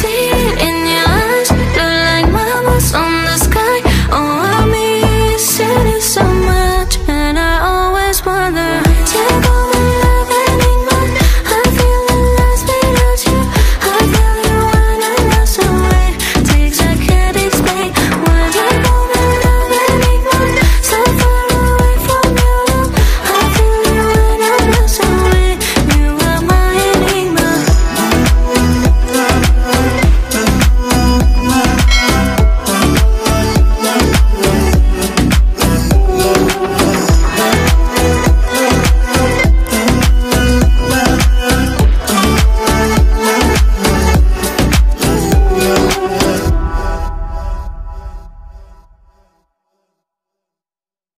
'Cause